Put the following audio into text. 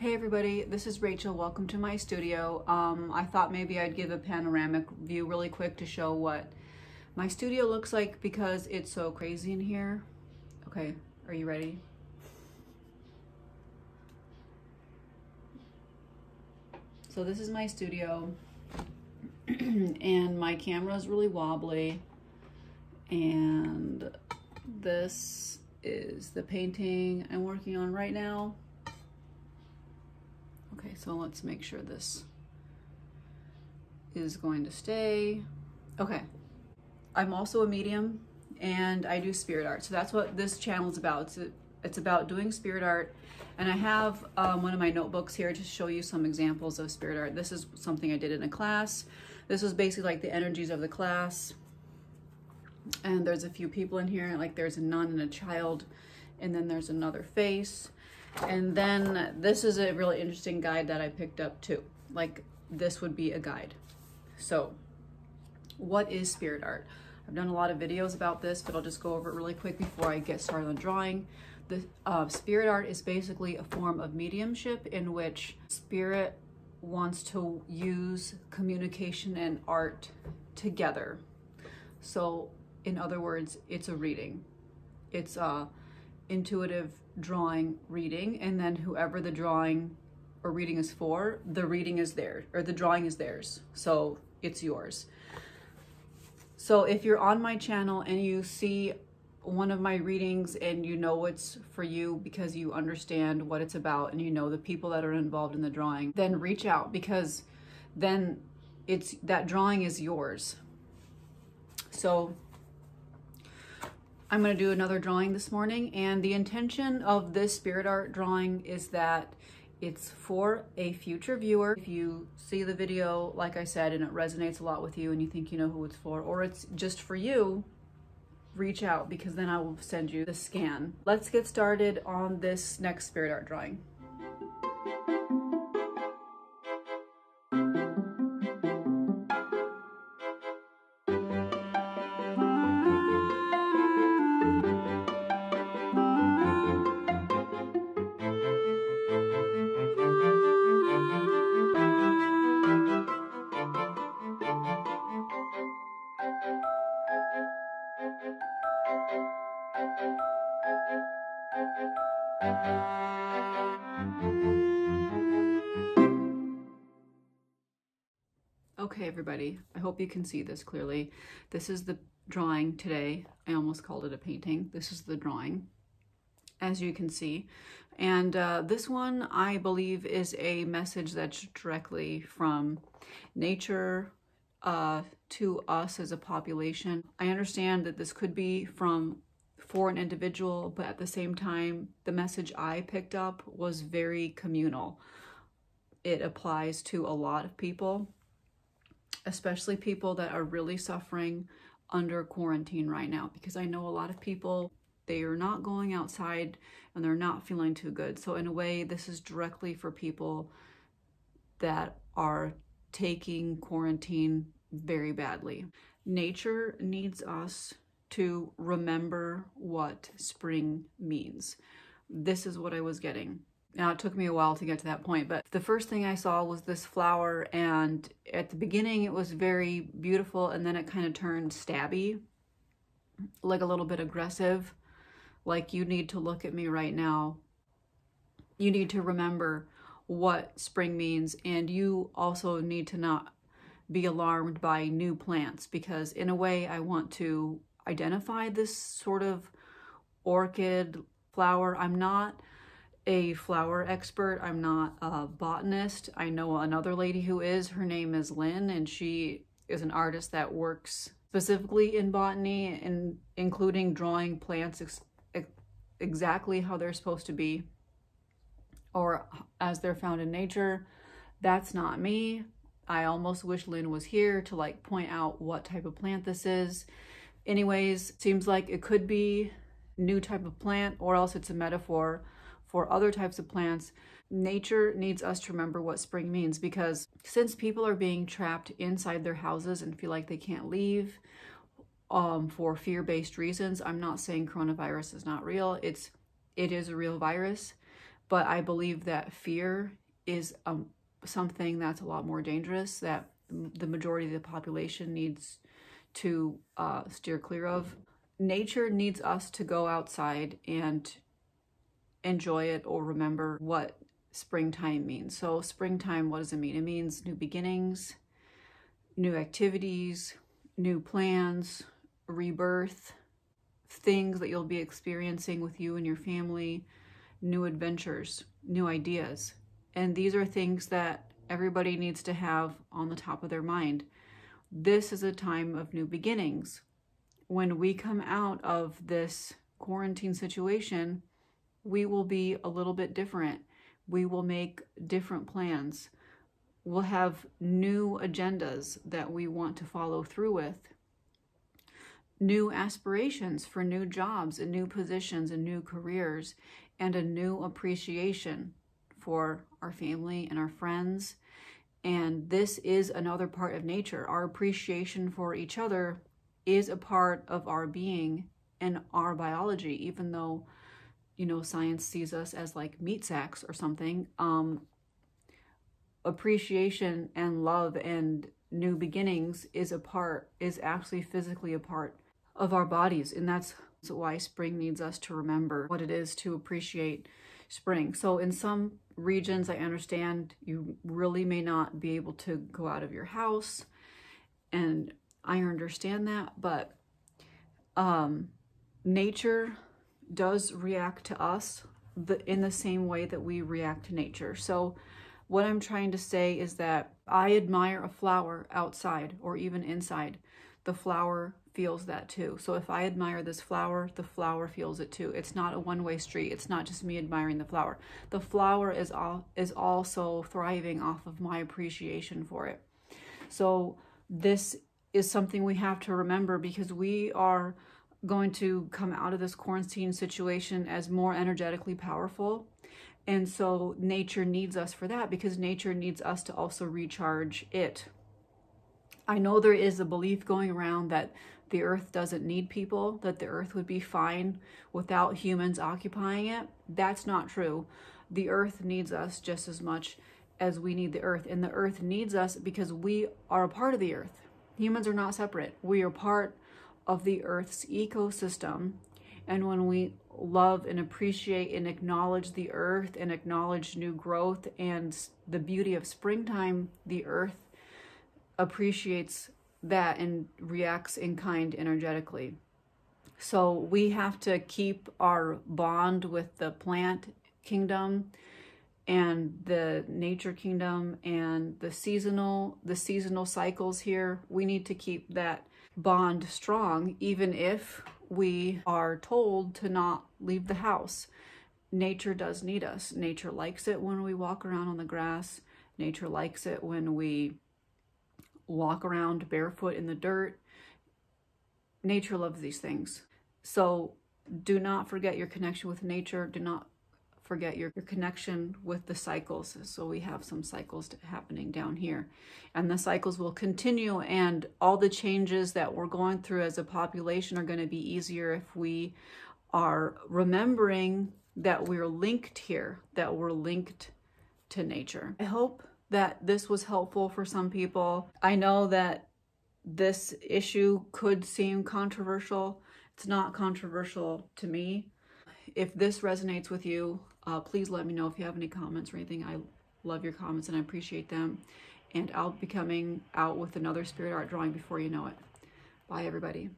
Hey everybody, this is Rachel. Welcome to my studio. I thought maybe I'd give a panoramic view really quick to show what my studio looks like because it's so crazy in here. Okay, are you ready? So this is my studio and my camera is really wobbly, and this is the painting I'm working on right now. Okay, so let's make sure this is going to stay. Okay, I'm also a medium and I do spirit art. So that's what this channel is about. It's about doing spirit art. And I have one of my notebooks here to show you some examples of spirit art. This is something I did in a class. This was basically like the energies of the class. And there's a few people in here, like there's a nun and a child, and then there's another face. And then this is a really interesting guide that I picked up too. Like this would be a guide. So what is spirit art? I've done a lot of videos about this, but I'll just go over it really quick before I get started on drawing. The spirit art is basically a form of mediumship in which spirit wants to use communication and art together. So in other words, it's a reading. It's intuitive drawing reading, and then whoever the drawing or reading is for, the reading is there, or the drawing is theirs, so it's yours. So if you're on my channel and you see one of my readings and you know it's for you because you understand what it's about and you know the people that are involved in the drawing, then reach out, because then it's that drawing is yours. So I'm going to do another drawing this morning, and the intention of this spirit art drawing is that it's for a future viewer. If you see the video, like I said, and it resonates a lot with you and you think you know who it's for, or it's just for you, reach out, because then I will send you the scan. Let's get started on this next spirit art drawing. Okay, everybody, I hope you can see this clearly. This is the drawing today. I almost called it a painting. This is the drawing, as you can see. And this one, I believe, is a message that's directly from nature to us as a population. I understand that this could be for an individual, but at the same time, the message I picked up was very communal. It applies to a lot of people, especially people that are really suffering under quarantine right now, because I know a lot of people, they are not going outside and they're not feeling too good. So in a way, this is directly for people that are taking quarantine very badly. Nature needs us to remember what spring means. This is what I was getting. Now, it took me a while to get to that point, but the first thing I saw was this flower, and at the beginning it was very beautiful, and then it kind of turned stabby, like a little bit aggressive, like you need to look at me right now. You need to remember what spring means, and you also need to not be alarmed by new plants, because in a way I want to identify this sort of orchid flower. I'm not a flower expert. I'm not a botanist. I know another lady who is. Her name is Lynn, and she is an artist that works specifically in botany, and including drawing plants exactly how they're supposed to be or as they're found in nature. That's not me. I almost wish Lynn was here to like point out what type of plant this is. Anyways, seems like it could be new type of plant, or else it's a metaphor for other types of plants. Nature needs us to remember what spring means, because since people are being trapped inside their houses and feel like they can't leave for fear-based reasons, I'm not saying coronavirus is not real. It is a real virus, But I believe that fear is something that's a lot more dangerous, that the majority of the population needs to steer clear of. Nature needs us to go outside and enjoy it, or remember what springtime means. So springtime, what does it mean? It means new beginnings, new activities, new plans, rebirth, things that you'll be experiencing with you and your family, new adventures, new ideas. And these are things that everybody needs to have on the top of their mind. This is a time of new beginnings. When we come out of this quarantine situation, we will be a little bit different. We will make different plans. We'll have new agendas that we want to follow through with, new aspirations for new jobs and new positions and new careers, and a new appreciation for our family and our friends. And this is another part of nature. Our appreciation for each other is a part of our being and our biology, even though, you know, science sees us as like meat sacks or something. Appreciation and love and new beginnings is actually physically a part of our bodies. And that's why spring needs us to remember what it is to appreciate spring. So in some regions, I understand you really may not be able to go out of your house, and I understand that, but nature does react to us in the same way that we react to nature. So what I'm trying to say is that I admire a flower outside or even inside. The flower feels that too. So if I admire this flower, the flower feels it too. It's not a one-way street. It's not just me admiring the flower. The flower is also thriving off of my appreciation for it. So this is something we have to remember, because we are going to come out of this quarantine situation as more energetically powerful. And so nature needs us for that, because nature needs us to also recharge it. I know there is a belief going around that the earth doesn't need people, that the earth would be fine without humans occupying it. That's not true. The earth needs us just as much as we need the earth. And the earth needs us because we are a part of the earth. Humans are not separate. We are part of the earth's ecosystem. And when we love and appreciate and acknowledge the earth and acknowledge new growth and the beauty of springtime, the earth appreciates that and reacts in kind energetically. So we have to keep our bond with the plant kingdom and the nature kingdom and the seasonal cycles here. We need to keep that bond strong, even if we are told to not leave the house. Nature does need us. Nature likes it when we walk around on the grass. Nature likes it when we walk around barefoot in the dirt. Nature loves these things. So do not forget your connection with nature. Do not forget your connection with the cycles. So we have some cycles happening down here, and the cycles will continue, and all the changes that we're going through as a population are going to be easier if we are remembering that we're linked here, that we're linked to nature. I hope that this was helpful for some people. I know that this issue could seem controversial. It's not controversial to me. If this resonates with you, please let me know if you have any comments or anything. I love your comments and I appreciate them. And I'll be coming out with another spirit art drawing before you know it. Bye, everybody.